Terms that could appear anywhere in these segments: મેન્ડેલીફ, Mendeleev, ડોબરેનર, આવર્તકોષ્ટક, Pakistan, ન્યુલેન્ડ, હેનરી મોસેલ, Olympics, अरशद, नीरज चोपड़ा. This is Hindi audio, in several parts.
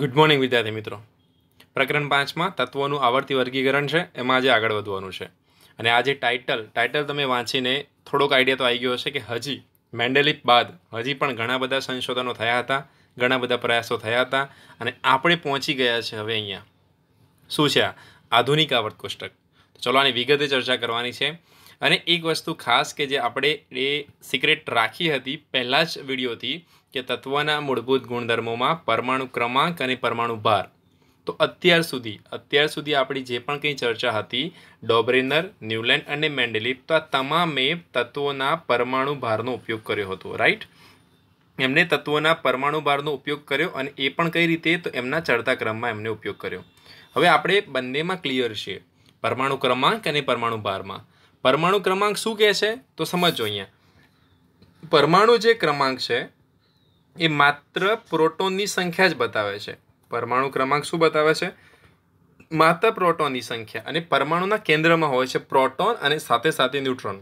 ગુડ મોર્નિંગ વિદ્યાર્થી મિત્રો. પ્રકરણ 5માં તત્વોનું આવર્તી વર્ગીકરણ છે, એમાં આજે આગળ વધવાનું છે. અને આજે ટાઇટલ તમે વાંચીને થોડોક આઈડિયા તો આવી ગયો હશે કે હજી મેન્ડેલીફ બાદ હજી પણ ઘણા બધા સંશોધનો થયા હતા, ઘણા બધા પ્રયાસો થયા હતા અને આપણે પહોંચી ગયા છે હવે અહીંયા. શું છે આ આધુનિક આવર્ત કોષ્ટક? તો ચલો આની વિગતે ચર્ચા કરવાની છે. અને એક વસ્તુ ખાસ કે જે આપણે એ સિક્રેટ રાખી હતી પહેલાં જ વિડીયોથી કે તત્વના મૂળભૂત ગુણધર્મોમાં પરમાણુ ક્રમાંક અને પરમાણુ ભાર. તો અત્યાર સુધી આપણી જે પણ કંઈ ચર્ચા હતી ડોબરેનર, ન્યુલેન્ડ અને મેન્ડેલીફ, તો આ તમામે તત્વોના પરમાણુ ભારનો ઉપયોગ કર્યો હતો. રાઈટ, એમને તત્વોના પરમાણુ ભારનો ઉપયોગ કર્યો અને એ પણ કઈ રીતે, તો એમના ચડતા ક્રમમાં એમને ઉપયોગ કર્યો. હવે આપણે બંનેમાં ક્લિયર છીએ, પરમાણુ ક્રમાંક અને પરમાણુ ભારમાં. પરમાણુ ક્રમાંક શું કહે છે તો સમજો અહીંયા. પરમાણુ જે ક્રમાંક છે એ માત્ર પ્રોટોનની સંખ્યા જ બતાવે છે. પરમાણુ ક્રમાંક શું બતાવે છે? માત્ર પ્રોટોનની સંખ્યા. અને પરમાણુના કેન્દ્રમાં હોય છે પ્રોટોન અને સાથે સાથે ન્યુટ્રોન.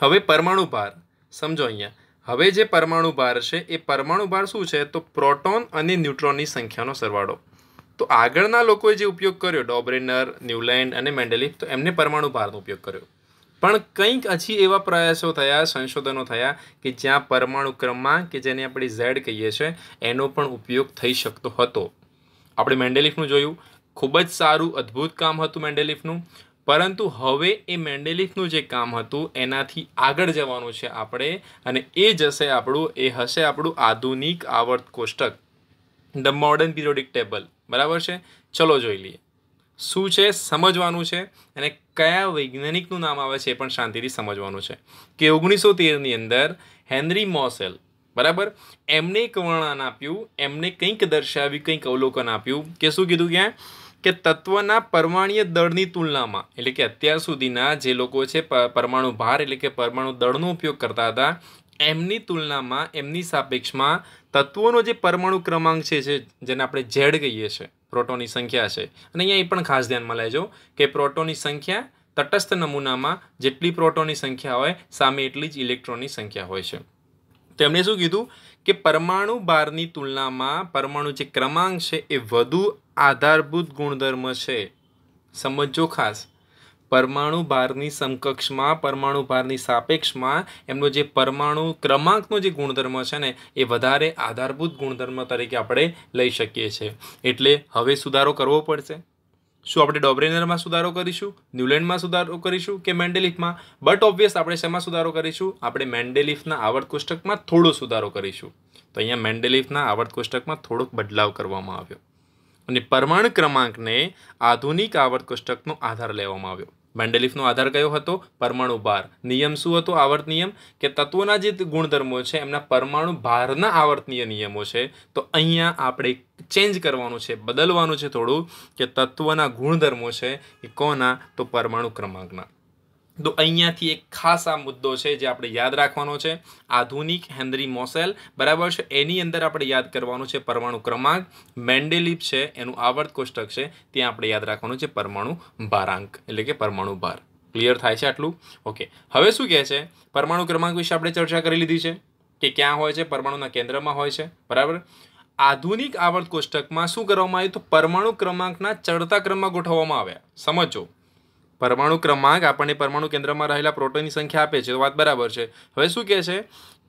હવે પરમાણુ ભાર સમજો અહીંયા. હવે જે પરમાણુ ભાર છે એ પરમાણુ ભાર શું છે, તો પ્રોટોન અને ન્યુટ્રોનની સંખ્યાનો સરવાળો. તો આગળના લોકોએ જે ઉપયોગ કર્યો ડોબરેનર, ન્યુલેન્ડ અને મેન્ડેલીફ, તો એમને પરમાણુ ભારનો ઉપયોગ કર્યો. પણ કંઈક હજી એવા પ્રયાસો થયા, સંશોધનો થયા કે જ્યાં પરમાણુ ક્રમાંક કે જેને આપણે ઝેડ કહીએ છીએ એનો પણ ઉપયોગ થઈ શકતો હતો. આપણે મેન્ડેલીફનું જોયું, ખૂબ જ સારું અદ્ભુત કામ હતું મેન્ડેલીફનું. પરંતુ હવે એ મેન્ડેલીફનું જે કામ હતું એનાથી આગળ જવાનું છે આપણે. અને એ જશે આપણું, એ હશે આપણું આધુનિક આવર્ત કોષ્ટક, ધ મોડર્ન પિરિયોડિક ટેબલ. બરાબર છે, ચલો જોઈ લઈએ શું છે, સમજવાનું છે. અને કયા વૈજ્ઞાનિકનું નામ આવે છે એ પણ શાંતિથી સમજવાનું છે કે 1913ની અંદર હેનરી મોસેલ, બરાબર, એમને એક વર્ણન આપ્યું, એમને કંઈક દર્શાવ્યું, કંઈક અવલોકન આપ્યું કે શું કીધું ક્યાં કે તત્વના પરમાણ્વીય દળની તુલનામાં, એટલે કે અત્યાર સુધીના જે લોકો છે પરમાણુ ભાર એટલે કે પરમાણુ દળનો ઉપયોગ કરતા હતા એમની તુલનામાં, એમની સાપેક્ષમાં તત્વોનો જે પરમાણુ ક્રમાંક છે જેને આપણે ઝેડ કહીએ છીએ, પ્રોટોનની સંખ્યા છે. અને અહીંયા એ પણ ખાસ ધ્યાનમાં લેજો કે પ્રોટોનની સંખ્યા તટસ્થ નમૂનામાં જેટલી પ્રોટોનની સંખ્યા હોય સામે એટલી જ ઇલેક્ટ્રોનની સંખ્યા હોય છે. તો એમણે શું કીધું કે પરમાણુ ભારની તુલનામાં પરમાણુ જે ક્રમાંક છે એ વધુ આધારભૂત ગુણધર્મ છે. સમજો ખાસ, પરમાણુ ભારની સમકક્ષમાં, પરમાણુ ભારની સાપેક્ષમાં એમનો જે પરમાણુ ક્રમાંકનો જે ગુણધર્મ છે ને એ વધારે આધારભૂત ગુણધર્મ તરીકે આપણે લઈ શકીએ છીએ. એટલે હવે સુધારો કરવો પડશે. શું આપણે ડોબરેનરમાં સુધારો કરીશું, ન્યુલેન્ડમાં સુધારો કરીશું કે મેન્ડેલીફમાં? બટ ઓબ્વિયસ આપણે શેમાં સુધારો કરીશું? આપણે મેન્ડેલીફના આવર્ત કોષ્ટકમાં થોડો સુધારો કરીશું. તો અહીંયા મેન્ડેલીફના આવર્ત કોષ્ટકમાં થોડોક બદલાવ કરવામાં આવ્યો અને પરમાણુ ક્રમાંકને આધુનિક આવર્ત કોષ્ટકનો આધાર લેવામાં આવ્યો. મેન્ડેલીફનો આધાર કયો હતો? પરમાણુ ભાર. નિયમ શું હતો આવર્ત નિયમ કે તત્વોના જે ગુણધર્મો છે એમના પરમાણુ ભારના આવર્તનીય નિયમો છે. તો અહીંયા આપણે ચેન્જ કરવાનું છે, બદલવાનું છે થોડું, કે તત્વના ગુણધર્મો છે એ કોના, તો પરમાણુ ક્રમાંકના. તો અહીંયાથી એક ખાસ આ મુદ્દો છે જે આપણે યાદ રાખવાનો છે, આધુનિક હેનરી મોસેલ, બરાબર છે, એની અંદર આપણે યાદ કરવાનું છે પરમાણુ ક્રમાંક. મેન્ડેલીફ છે એનું આવર્ત કોષ્ટક છે ત્યાં આપણે યાદ રાખવાનું છે પરમાણુ ભારાંક એટલે કે પરમાણુ ભાર. ક્લિયર થાય છે આટલું? ઓકે, હવે શું કહે છે પરમાણુ ક્રમાંક વિશે આપણે ચર્ચા કરી લીધી છે કે ક્યાં હોય છે, પરમાણુના કેન્દ્રમાં હોય છે, બરાબર. આધુનિક આવર્ત કોષ્ટકમાં શું કરવામાં આવ્યું, તો પરમાણુ ક્રમાંકના ચડતા ક્રમમાં ગોઠવવામાં આવ્યા. સમજો, પરમાણુ ક્રમાંક આપણને પરમાણુ કેન્દ્રમાં રહેલા પ્રોટોનની સંખ્યા આપે છે, તો વાત બરાબર છે. હવે શું કહે છે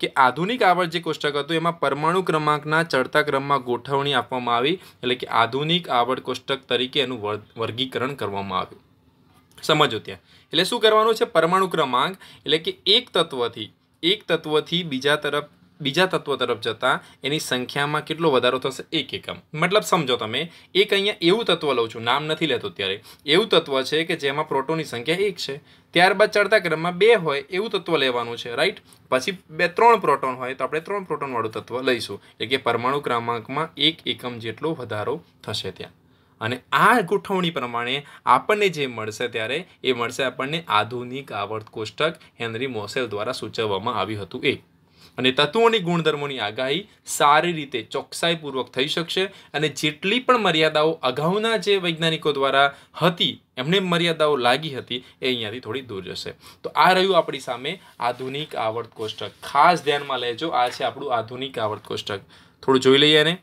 કે આધુનિક આવર્ત જે કોષ્ટક હતું એમાં પરમાણુ ક્રમાંકના ચડતા ક્રમમાં ગોઠવણી આપવામાં આવી, એટલે કે આધુનિક આવર્ત કોષ્ટક તરીકે એનું વર્ગીકરણ કરવામાં આવ્યું. સમજો, ત્યાં એટલે શું કરવાનું છે, પરમાણુ ક્રમાંક એટલે કે એક તત્વથી બીજા તત્વ તરફ જતાં એની સંખ્યામાં કેટલો વધારો થશે, એક એકમ. મતલબ સમજો તમે, એક અહીંયા એવું તત્વ લઉં છું, નામ નથી લેતો ત્યારે, એવું તત્વ છે કે જેમાં પ્રોટોનની સંખ્યા 1 છે, ત્યારબાદ ચડતા ક્રમમાં 2 હોય એવું તત્વ લેવાનું છે. રાઈટ, પછી 3 પ્રોટોન હોય તો આપણે 3 પ્રોટોનવાળું તત્વ લઈશું. એટલે કે પરમાણુ ક્રમાંકમાં 1 એકમ જેટલો વધારો થશે ત્યાં. અને આ ગોઠવણી પ્રમાણે આપણને જે મળશે ત્યારે એ મળશે આપણને આધુનિક આવર્ત કોષ્ટક, હેનરી મોસેલ દ્વારા સૂચવવામાં આવ્યું હતું એ. અને તત્વોની ગુણધર્મોની આગાહી સારી રીતે ચોકસાઈપૂર્વક થઈ શકશે. અને જેટલી પણ મર્યાદાઓ અગાઉના જે વૈજ્ઞાનિકો દ્વારા હતી, એમને મર્યાદાઓ લાગી હતી, એ અહીંયાથી થોડી દૂર જશે. તો આ રહ્યું આપણી સામે આધુનિક આવર્ત કોષ્ટક. ખાસ ધ્યાનમાં લેજો, આ છે આપણું આધુનિક આવર્ત કોષ્ટક. થોડું જોઈ લઈએ એને.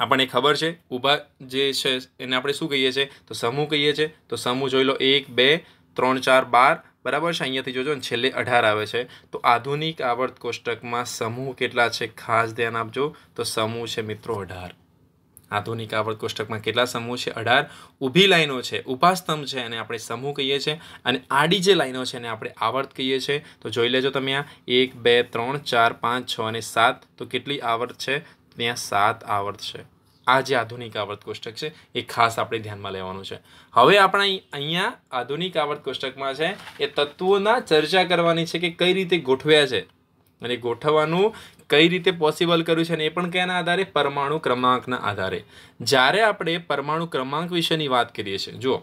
आपने खबर है ऊभा जे है एने आपणे शुं कहीए छीए तो समूह कहीए छीए। तो समूह जोई लो 1 2 3 4 12 बराबर है अहींयाथी जोजो छेल्ले 18 आवे छे। तो आधुनिक आवर्त कोष्टक में समूह केटला छे खास ध्यान आपजो। तो समूह छे मित्रों 18। आधुनिक आवर्त कोष्टक में केटला समूह छे 18। ऊभी लाइनों छे ऊभा स्तंभ छे एने आपणे समूह कहीए छे अने आडी जे लाइनों छे एने आपणे आवर्त कहीए छे। तो जोई लेजो तमे आ 1 2 3 4 5 6 7। तो केटली आवर्त छे त्यां 7 आवर्त छे। आज आधुनिक आवर्त कोष्टक है ये खास अपने ध्यान में लेवानुं छे। हवे आपणे अहींया आधुनिक आवर्त कोष्टक में है ए तत्वों चर्चा करवानी छे कि कई रीते गोठव्या छे अने गोठवानुं कई रीते पॉसिबल कर्युं छे ने ए पण केना आधारे परमाणु क्रमांकना आधारे। ज्यारे आपणे परमाणु क्रमांक विशेनी वात करीए छीए जो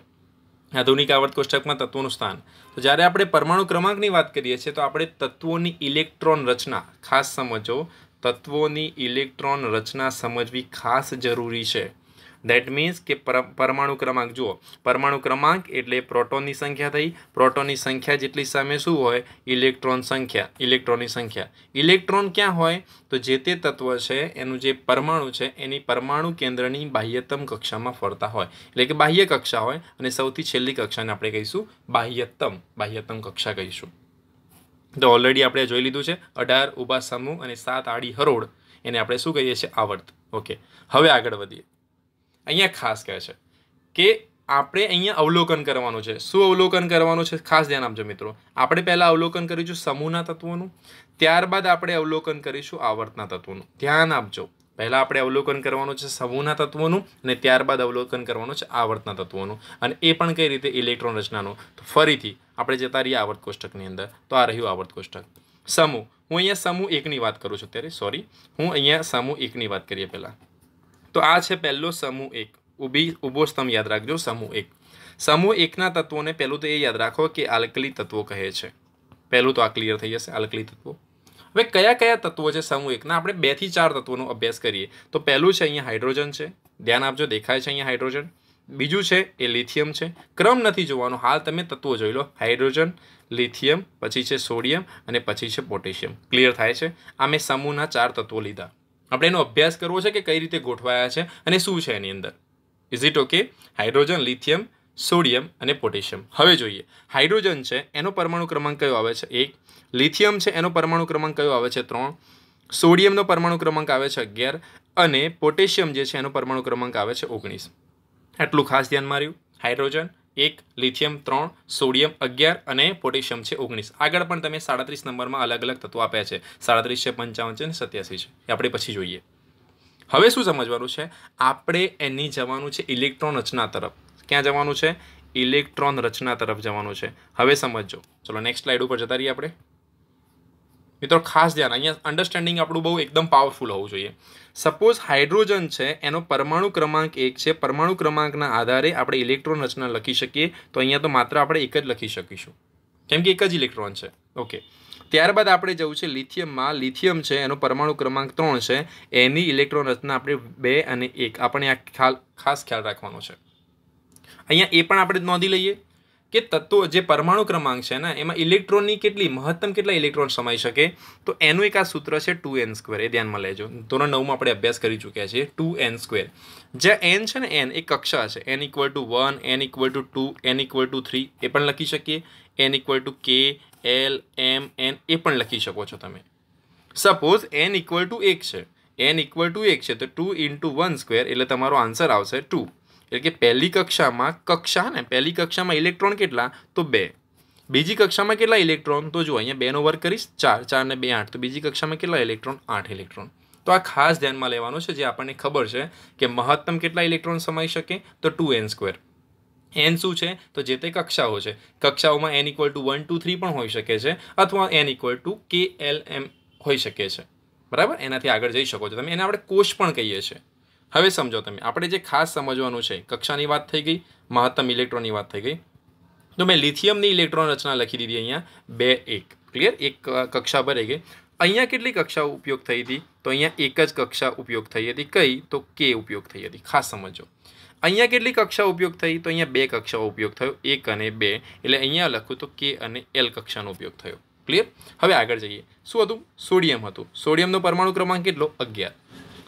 आधुनिक आवर्त कोष्टक में तत्वों स्थान। तो जयरे आपणे परमाणु क्रमांकनी वात करीए छीए तो आपणे तत्वोनी इलेक्ट्रॉन रचना खास समजो। तत्वोनी इलेक्ट्रॉन रचना समझवी खास जरूरी है। देट मीन्स के परमाणु क्रमांक जुओ परमाणु क्रमांक एटले प्रोटोननी संख्या थी। प्रोटोननी संख्या जेटली सामे शुं होय इलेक्ट्रॉन संख्या। इलेक्ट्रॉननी संख्या इलेक्ट्रॉन क्या होय तो जे ते तत्व छे एनुं जे परमाणु छे एनी परमाणु केंद्रनी बाह्यतम कक्षा में फरता होय एटले के बाह्य कक्षा होय अने सौथी छेल्ली कक्षाने आपणे कहीशुं बाह्यतम कक्षा कहीशुं। तो ऑलरेडी आपणे जोई लीधुं छे 18 ऊभा समूह अने 7 आड़ी हरोड़ एने आपणे शुं कहीए छीए आवर्त। ओके हवे आगळ वधीए। अहींया खास कहे छे के आपणे अहींया अवलोकन करवानुं छे। शुं अवलोकन करवानुं छे खास ध्यान आपजो मित्रों। आपणे पहेला अवलोकन करीशुं समूहना तत्वोनुं त्यारबाद आपणे अवलोकन करीशुं आवर्तना तत्वोनुं। ध्यान आपजो पहला आपणे अवलोकन करवानुं छे समूहना तत्वोनुं अने त्यारबाद अवलोकन करवानुं छे आवर्तना तत्वोनुं अने ए पण कई रीते इलेक्ट्रॉन रचनानुं। तो फरीथी आपणे जता रहीए आवर्त कोष्टकनी अंदर। तो आ रह्यो आवर्त कोष्टक समूह। हूँ अहींया समूह 1 नी वात करूं छुं त्यारे सॉरी हूँ अहींया समूह 1 नी वात करीए पहेला। तो आ छे पहेलो समूह 1 ऊभो स्तंभ याद राखजो। समूह 1 समूह 1 ना तत्वोने पहेलुं तो ए याद राखो कि आल्कली तत्वों कहे छे। पहेलुं तो आ क्लियर थई जशे आल्कली तत्वों। हवे कया कया तत्वों छे समूह 1 ना आपणे 2 થી 4 तत्वों अभ्यास करिए। तो पहेलुं छे अहींया हाइड्रोजन छे ध्यान आपजो देखाय छे अहींया हाइड्रोजन। बीजू छे ए लिथियम छे। क्रम नथी जोवानो हाल तमे तत्वों जोई लो हाइड्रोजन लिथियम पछी छे सोडियम अने पछी छे पोटेशियम। क्लियर थाय छे। आ मे समूहना 4 तत्वों लीधा। आपणे एनो अभ्यास करवो छे कि कई रीते गोठवाया छे अने शुं छे एनी अंदर। Is it okay hydrogen lithium sodium अने पोटेशियम। हवे जोईए हाइड्रोजन छे एनो परमाणु क्रमांक कयो आवे छे 1। लिथियम छे एनो परमाणु क्रमांक कयो आवे छे 3। सोडियमनो परमाणु क्रमांक आवे छे 11 अने पोटेशियम जे छे एनो परमाणु क्रमांक आवे छे 19। आटलुं खास ध्यान में रह्युं। हाइड्रोजन 1 लिथियम 3 सोडियम 11 अने पोटेशियम छे 19। आगळ पण तमे 37 नंबर में अलग अलग तत्वों आप्या छे 37 छे 55 छे 87 छे ए आपणे पछी जोईए। हवे शुं समजवानुं छे आपणे एनी जवानुं छे इलेक्ट्रॉन रचना तरफ। क्यां जवानुं छे इलेक्ट्रॉन रचना तरफ जवानुं छे। हवे समजजो चलो नेक्स्ट स्लाइड पर जता रहीए आपणे मित्रों। खास ध्यान अहींया अंडरस्टेन्डिंग आपणुं बहु एकदम पावरफुल होवुं जोईए। सपोज हाइड्रोजन छे एनो परमाणु क्रमांक 1 छे। परमाणु क्रमांकना आधारे आपणे इलेक्ट्रॉन रचना लखी शकीए। तो अहींया तो मात्र आपणे एक ज लखी शकीशुं केम के एक ज इलेक्ट्रॉन छे। ओके त्यारबाद आपणे जवुं छे लिथियम में। लिथियम छे एनो परमाणु क्रमांक 3 छे। एनी इलेक्ट्रॉन रचना आपणे 2 અને 1 आपणे आ खास ख्याल राखवानो छे। अहींया ए पण आपणे नोंधी लईए के तत्वों जो परमाणु क्रमांक है ना एमां इलेक्ट्रॉन की केटली महत्तम केटला इलेक्ट्रॉन समाई सके। तो एनु एक आ सूत्र है 2n² ए ध्यान में लेजो। धोरण 9 में आपणे अभ्यास करी चूक्या छीए 2n² जे n है n एक कक्षा है n = 1 n = 2 n = 3 ए पण लखी सकीए n = k l m n ए पण लखी शको छो तमे। सपोज n = 1 है n = 1 है तो 2 × 1² एटले तमारो आंसर आवशे 2। એટલે કે પહેલી કક્ષામાં ઇલેક્ટ્રોન કેટલા તો 2। બીજી કક્ષામાં કેટલા ઇલેક્ટ્રોન તો જો અહીંયા 2 નો વર્ગ કરીશ 4 4 ને 2 8 તો બીજી કક્ષામાં કેટલા ઇલેક્ટ્રોન 8 ઇલેક્ટ્રોન। તો આ ખાસ ધ્યાનમાં લેવાનું છે જે આપણને ખબર છે કે મહત્તમ કેટલા ઇલેક્ટ્રોન સમાઈ શકે તો 2n² n શું છે તો જે તે કક્ષાઓ છે કક્ષાઓમાં n = 1 2 3 પણ હોઈ શકે છે અથવા n = KLM હોઈ શકે છે બરાબર। એનાથી આગળ જઈ શકો છો તમે એને આપણે કોષ પણ કહીએ છીએ। हवे समझो तमे आपणे जे खास समजवानुं छे कक्षानी वात थई गई महत्तम इलेक्ट्रॉननी वात थई गई। तो मैं लिथियमनी इलेक्ट्रॉन रचना लखी दीधी अहींया 2 1 क्लियर एक कक्षा भराई गई। अहींया केटली कक्षा उपयोग थई हती तो अहींया एक ज कक्षा उपयोग थई हती कई तो के उपयोग थई हती। खास समजो अहींया केटली कक्षा उपयोग थई तो अहींया 2 कक्षाओ उपयोग थयो 1 અને 2 एटले अहींया लखो तो K અને L कक्षानो उपयोग थयो। क्लियर हवे आगळ जईए। शुं हतुं सोडियम हतुं। सोडियमनो परमाणु क्रमांक केटलो 11।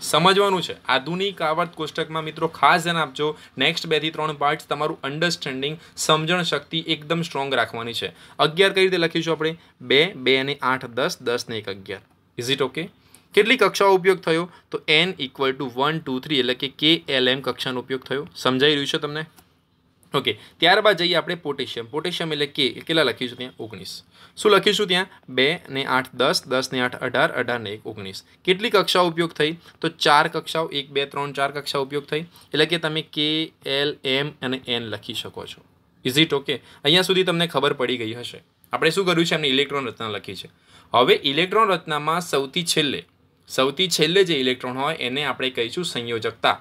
समझवानुं छे। आधुनिक आवृत्त कोष्टक में मित्रों खास ध्यान आपजो, नेक्स्ट 2 થી 3 पार्ट्स तमारू अंडरस्टेन्डिंग समझण शक्ति एकदम स्ट्रॉंग राखवानी छे। 11 कई रीते लखीशुं आपणे 2, 2 ने 8 10, 10 ने 1 11। Is it okay? केटली कक्षाओ उपयोग थयो तो n = 1 2 3 एटले के KLM कक्षानो उपयोग थयो। समजाई रह्युं छे तमने? ओके, त्यारबाद जाइए आपणे पोटेशियम। पोटेशियम एटले के केटला लखीशुं त्यां 19। शुं लखीशुं त्यां 2 ने 8 10 10 ने 8 18 18 ने 1 19। केटली कक्षाओ उपयोग थई तो 4 कक्षाओं, 1 2 3 4 कक्षाओ उपयोग थई एटले के तमे KLM અને N लखी शको छो। Is it okay? अहींया सुधी तमने खबर पड़ी गई हशे। आपणे शुं कर्युं छे? हमने इलेक्ट्रॉन रचना लखी छे। हवे इलेक्ट्रॉन रचना में सौथी छेल्ले जे इलेक्ट्रॉन होय एने आपणे कहीशुं संयोजकता।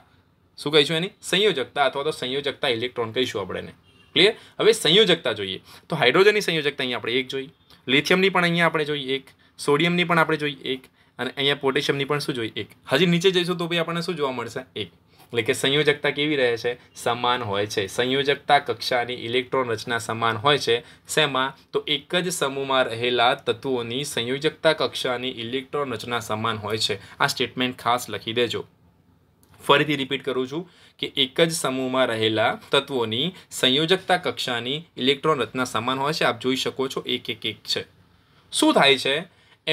શું કહીશું એની? સંયોજકતા અથવા તો સંયોજકતા ઇલેક્ટ્રોન કહીશું આપણે એને। ક્લિયર? હવે સંયોજકતા જોઈએ તો હાઇડ્રોજનની સંયોજકતા અહીંયા આપણે 1 જોઈએ, લિથિયમની પણ અહીંયા આપણે જોઈએ 1, સોડિયમની પણ આપણે જોઈએ 1 અને અહીંયા પોટેશિયમની પણ શું જોઈએ 1। હજી નીચે જઈશું તો ભાઈ આપણને શું જોવા મળશે 1। એટલે કે સંયોજકતા કેવી રહે છે? સમાન હોય છે। સંયોજકતા કક્ષાની ઇલેક્ટ્રોન રચના સમાન હોય છે। શેમાં? તો એક જ સમૂહમાં રહેલા તત્વોની સંયોજકતા કક્ષાની ઇલેક્ટ્રોન રચના સમાન હોય છે। આ સ્ટેટમેન્ટ ખાસ લખી દેજો। फरीथी रिपीट करूँ छूँ कि एक ज समूह में रहेला तत्वोनी संयोजकता कक्षानी इलेक्ट्रॉन रचना समान होय छे। आप जोई शको छो 1 1 1 छे। शुं थाय छे?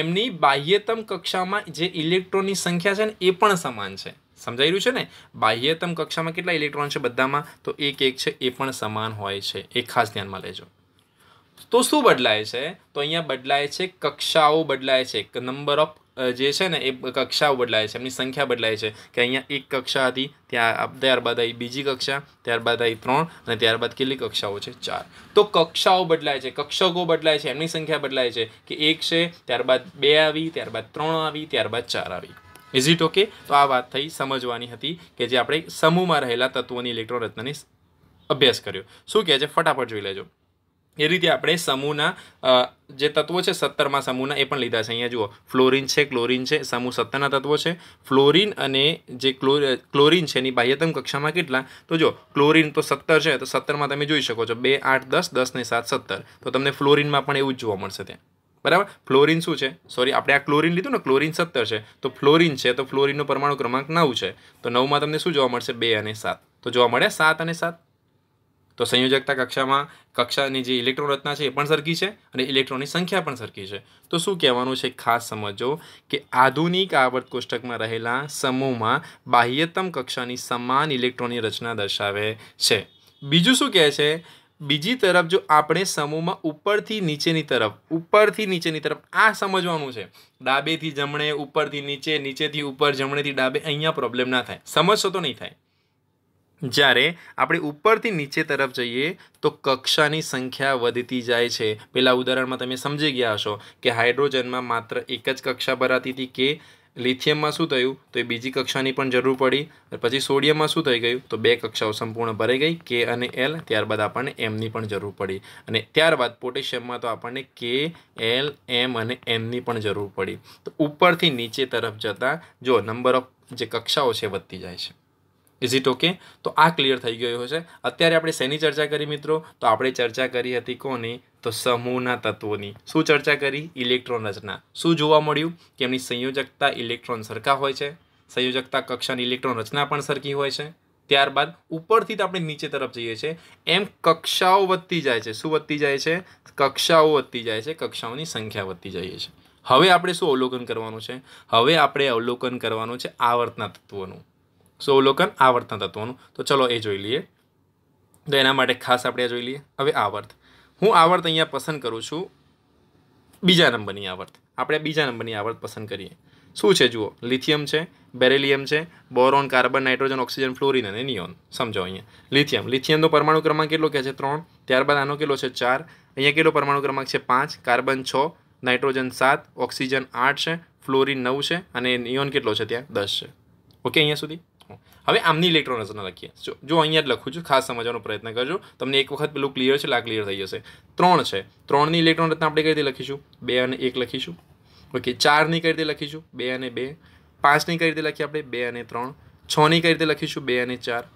एमनी बाह्यतम कक्षा में जे इलेक्ट्रॉननी संख्या छे ने ए पण समान छे। समजाई रह्युं छे ने? बाह्यतम कक्षा में केटला इलेक्ट्रॉन छे बधामां तो 1 1 छे, ए पण समान होय छे। ए खास ध्यान में लेजो। तो शुं बदलाय छे? तो अहींया बदलाय छे कक्षाओ, बदलाय छे नंबर ऑफ जे छे ने ए कक्षाओ बदलाय छे, एमनी संख्या बदलाय छे के अहींया 1 कक्षा हती त्यारबाद आई बीजी कक्षा, त्यारबाद आई 3 अने त्यारबाद केटली कक्षाओ छे 4। तो कक्षाओ बदलाय छे, कक्षको बदलाय छे, एमनी संख्या बदलाय छे के 1 छे, त्यारबाद 2 आई, त्यारबाद 3 आई, त्यारबाद 4 आई। Is it okay? तो आ वात थई समजवानी हती के जे आपणे समूह में रहेला तत्वोनी इलेक्ट्रॉन रचनानी अभ्यास कर्यो। शुं कहे छे? फटाफट जोई लेजो। ए रीते अपने समूहना जे तत्वों है 17 समूहना ए पण लीधा है। अहीं जुओ फ्लोरीन है, क्लोरीन है, समूह 17 तत्वों है। फ्लोरीन अने जे क्लोरीन है बाह्यतम कक्षा में केटला? तो जो क्लोरीन तो 17 है तो 17 में तमे जोई शको छो 2 8 10 10 ने 7 17। तो तमने फ्लोरीन में पण एवुं ज जोवा मळशे त्यां। बराबर? फ्लोरीन शू है? सॉरी, आपणे आ क्लोरीन लीधुं ने, क्लोरीन 17 है तो फ्लोरीन है तो फ्लोरीननो परमाणु क्रमांक 9 है तो 9 में तमने शू जोवा मळशे 2 અને 7। तो जोवा मळे 7 અને 7। तो संयोजकता कक्षा में कक्षा की जो इलेक्ट्रॉन रचना है ये सरखी है और इलेक्ट्रॉन की संख्या पण सरखी है। तो शू कहवानुं छे? खास समझो कि आधुनिक आवर्त कोष्टक में रहेला समूह में बाह्यतम कक्षा की समान इलेक्ट्रॉन की रचना दर्शावे छे। बीजू शू कहे छे? बीजी तरफ जो आपणे समूह में ऊपर थी नीचे नी तरफ आ समझवानुं छे। डाबे थी जमणे, ऊपर थी नीचे, नीचे थी ऊपर, जमणे थी डाबे, अहींया प्रॉब्लम ना थाय। समझशो तो नहीं थाय। જ્યારે આપણે ઉપરથી નીચે તરફ જઈએ તો કક્ષાની સંખ્યા વધતી જાય છે। પહેલા ઉદાહરણમાં તમે સમજી ગયા હશો કે હાઇડ્રોજનમાં માત્ર એક જ કક્ષા ભરાતી હતી કે લિથિયમમાં શું થયું તો એ બીજી કક્ષાની પણ જરૂર પડી, પછી સોડિયમમાં શું થઈ ગયું તો 2 કક્ષાઓ સંપૂર્ણ ભરાઈ ગઈ K અને L, ત્યારબાદ આપણને Mની પણ જરૂર પડી અને ત્યારબાદ પોટેશિયમમાં તો આપણને K L M અને Nની પણ જરૂર પડી। તો ઉપરથી નીચે તરફ જતાં જો નંબર ઓફ જે કક્ષાઓ છે વધતી જાય છે। Is it okay? तो आ क्लियर थी गयु है। अत्यारे आपणे शेनी चर्चा करी मित्रों? तो आपणे चर्चा करी हती कोनी? तो समूहना तत्वोनी। शुं चर्चा करी? इलेक्ट्रॉन रचना। शुं जोवा मळ्युं के एमनी संयोजकता इलेक्ट्रॉन सरखा होय छे, संयोजकता कक्षानी इलेक्ट्रॉन रचना पण सरखी होय छे। त्यारबाद उपरथी आपणे नीचे तरफ जईए छे एम कक्षाओ वधती जाय छे। शुं वधती जाय छे? कक्षाओ वधती जाय छे, कक्षाओनी संख्या वधती जाय छे। हवे आपणे शुं अवलोकन करवानुं छे? हवे आपणे अवलोकन करवानुं छे आवर्तना तत्वोनुं। सो अवलोकन आवर्तना तत्वों। तो चलो ए जोई लीए। तो एना माटे खास आपणे जोई लीए। हवे आवर्त, हूँ आवर्त अहींया पसंद करूँ छूं। बीजा नंबरनी आवर्त पसंद करीए। शुं छे? जुओ, लिथियम है, बेरिलियम है, boron, carbon, nitrogen, oxygen, fluorine अने नियोन। समझो अहींया लिथियम परमाणु क्रमांक केटलो कहे छे 3, त्यारबाद आनो केटलो छे 4, अहींया केटलो परमाणु क्रमांक छे 5, कार्बन 6, नाइट्रोजन 7, ऑक्सीजन 8 है, फ्लोरीन 9 है अने नियोन केटलो छे त्यां 10 है। ओके, अहींया सुधी। हवे आमनी इलेक्ट्रॉन रचना लखीए। जो अहींया लखूं छूं, खास समझवानो प्रयत्न करजो। तमने एक वखत पेलुं क्लियर छे, ला क्लियर थई जशे। 3 छे, 3 नी इलेक्ट्रॉन रचना आपणे कई रीते लखीशुं? 2 અને 1 लखीशुं। ओके, 4 नी कई रीते लखीशुं? 2 અને 2। 5 नी कई रीते लखीए आपणे? 2 અને 3। 6 नी कई रीते लखीशुं? 2 અને 4।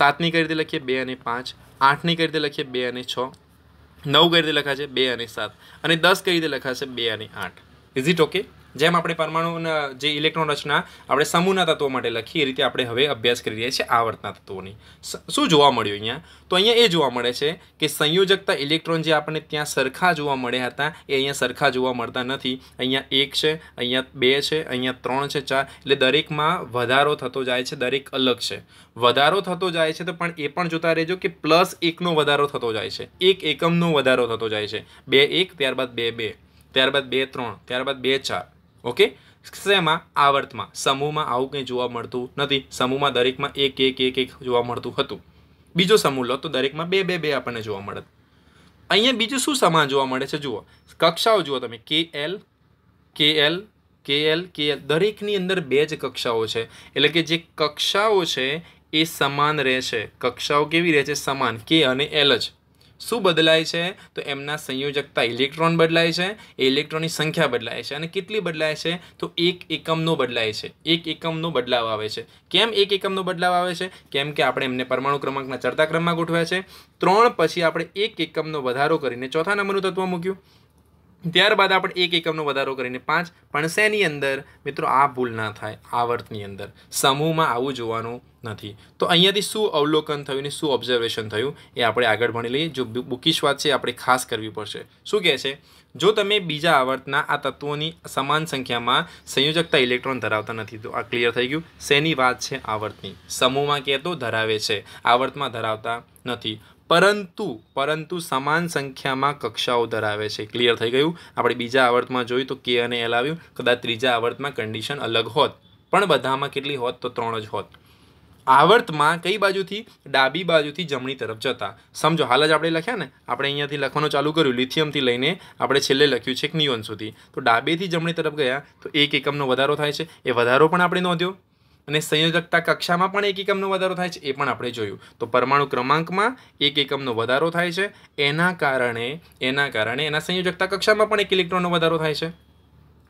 7 नी कई रीते लखीए? 2 અને 5। 8 नी कई रीते लखीए? 2 અને 6। 9 कई रीते लखाशे? 2 અને 7 અને 10 कई रीते लखाशे? 2 અને 8। Is it okay? जेम आपणे परमाणुना जे इलेक्ट्रॉन रचना आपणे समूहना तत्वों माटे लखी ए रीते आपणे हवे अभ्यास करी रह्या छीए आवर्तना तत्वोनी। शुं जोवा मळ्युं अहींया? तो अहींया ए जोवा मळे छे के संयोजकता इलेक्ट्रॉन जे आपणे त्यां सरखा जोवा मळ्या हता ए अहींया सरखा जोवा मळता नथी। अहींया 1 छे, अहींया 2 छे, अहींया 3 छे, 4 एटले दरेकमां वधारो थतो जाय छे, दरेक अलग छे, वधारो थतो जाय छे। तो पण ए पण जोता रहेजो के प्लस 1 नो वधारो थतो जाय छे, एक एकमनो वधारो थतो जाय छे, 2 1 ત્યારબાદ 2 2 ત્યારબાદ 2 3 ત્યારબાદ 2 4। ઓકે, શેમાં? આવર્તમાં। સમૂહમાં આવું કંઈ જોવા મળતું નથી, સમૂહમાં દરેકમાં 1 1 1 1 જોવા મળતું હતું। બીજો સમૂહ લો તો દરેકમાં 2 2 2 આપણને જોવા મળત। અહીંયા બીજું શું સમાન જોવા મળે છે? જુઓ, કક્ષાઓ જુઓ તમે, KL KL KL KL દરેકની અંદર બે જ કક્ષાઓ છે, એટલે કે જે કક્ષાઓ છે એ સમાન રહેશે। કક્ષાઓ કેવી રહે છે? સમાન। K અને L જ शू बदलाय है? तो एमना संयोजकता इलेक्ट्रॉन बदलाय है, इलेक्ट्रॉन की संख्या बदलाय है, कितली बदलाय है? तो एक एकमनो बदलाय है, एक एकमनो बदलाव आवे छे। केम एक एकमनो बदलाव आवे छे? केम के आपणे एमने परमाणु क्रमांकना चढ़ता क्रम में गोठव्या छे। 3 पछी आपणे एक एकमनो वधारो करीने चौथा नंबरनुं तत्व मूक्युं, त्यारबाद आपणे एक एकमनो वधारो करीने 5। पण सेनी अंदर मित्रों आ भूल ना थाय, आवर्तनी अंदर समूहमां आवुं जोवानुं નથી। તો અહીંયાથી શું અવલોકન થયું ને શું ઓબ્ઝર્વેશન થયું એ આપણે આગળ ભણી લઈએ। જો બુકિશ વાત છે આપણે ખાસ કરવી પડશે। શું કહે છે? જો તમે બીજા આવર્તના આ તત્વોની સમાન સંખ્યામાં સંયોજકતા ઇલેક્ટ્રોન ધરાવતા નથી, તો આ ક્લિયર થઈ ગયું। શેની વાત છે? આવર્તની। સમૂહમાં કે તો ધરાવે છે, આવર્તમાં ધરાવતા નથી, પરંતુ સમાન સંખ્યામાં કક્ષાઓ ધરાવે છે। ક્લિયર થઈ ગયું। આપણે બીજા આવર્તમાં જોયું તો K અને L આવ્યું, કદાચ ત્રીજા આવર્તમાં કન્ડિશન અલગ હોત, પણ બધામાં કેટલી હોત? તો 3 જ હોત। आवृत में कई बाजू थी? डाबी बाजू थी जमणी तरफ जता। समझो हाल ज आपणे लख्या ने, आपणे अहींयाथी लखवानुं चालू कर्युं, लिथियम थी लईने आपणे छेल्ले लख्युं छे नियोन सुधी। तो डाबे थी जमणी तरफ गया तो एक एकमनो वधारो थाय छे, ए वधारो पण आपणे नोंध्यो, अने संयोजकता कक्षा में पण एक एकमनो वधारो थाय छे, ए पण आपणे जोयुं। तो परमाणु क्रमांक में एक एकमनो वधारो थाय छे, एना कारणे एना संयोजकता कक्षा में पण एक इलेक्ट्रॉननो वधारो थाय छे।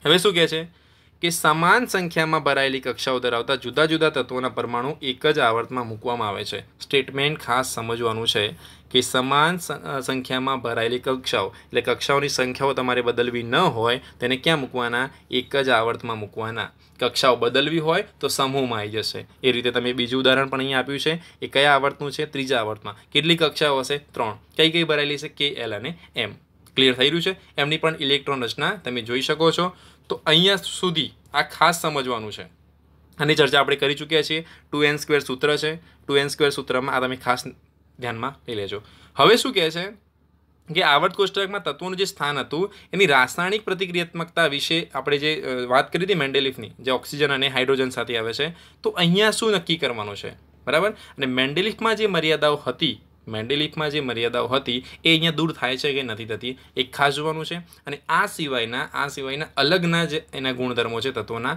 हवे शुं कहे छे के समान संख्या में भरायेली कक्षाओं धरावता जुदा जुदा तत्वों परमाणु एक ज आवर्त में मूकवामां आवे छे। स्टेटमेंट खास समझवानुं छे कि समान संख्या में भरायेली कक्षाओं, एटले कक्षाओं की संख्याओं तमारे बदलवी न होय, तेने क्या मूकवाना? एक ज आवर्त में मूकवाना। कक्षाओं बदलवी होय तो समूह में आई जशे। ए रीते तमे बीजू उदाहरण पण अहींया आप्युं छे। ए कया आवर्तनुं छे? त्रीजा आवर्त में। केटली कक्षाओं हशे? 3। कई भरायेली छे? K, L अने M। क्लियर थई रह्युं छे। एमनी पण इलेक्ट्रॉन रचना तमे जोई शको छो। तो अहींया सुधी आ खास समझवानुं छे। आनी चर्चा आपणे करी चूक्या छीए। 2n² सूत्र छे, 2n² सूत्र में आ तमे खास ध्यान में लई लेजो। हवे शुं कहे छे कि आवर्त कोष्टक में तत्वों जो स्थान हतुं एनी रासायणिक प्रतिक्रियात्मकता विषे आपणे जे वात करी हती मेंडेलीफनी, जे ऑक्सिजन अने हाइड्रोजन साथे आवे छे। तो अहींया शुं नक्की करवानुं छे, बराबर? अने मेंडेलीफ में जे मर्यादाओ हती, मेंडेलीफ में जो मर्यादाओं थी ए अहींया दूर थाय छे के नथी थती ए खास जोवानुं छे। अने आ सिवायना अलगना जे एना गुणधर्मो छे तत्वोना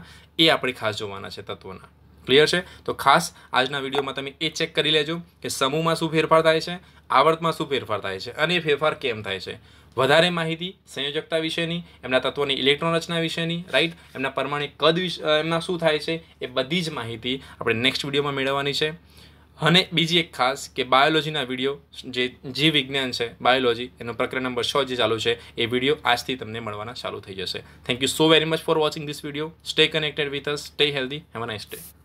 ए आपणे खास जोवाना छे। तत्वोना क्लियर छे? तो खास आजना विडियो में तमे ए चेक करी लेजो कि समूह में शुं फेरफार थाय छे, आवर्त में शुं फेरफार थाय छे अने फेरफार केम थाय छे। वधारे माहिती संयोजकता विषयनी, एमना तत्वोनी इलेक्ट्रॉन रचना विषयनी, राइट, एमना परमाणु कद विषय एमना शुं थाय छे, ए बधी ज माहिती आपणे नेक्स्ट विडियो में मेळवવાની છે। अने बीजी एक खास के बायोलॉजी ना वीडियो जे जीव विज्ञान है बायोलॉजी एनो प्रकरण नंबर 6 जो चालू है ए वीडियो आज थी तमने मळवाना चालू थई जशे। Thank you so very much for watching this video. Stay connected with us, stay healthy, have a nice day.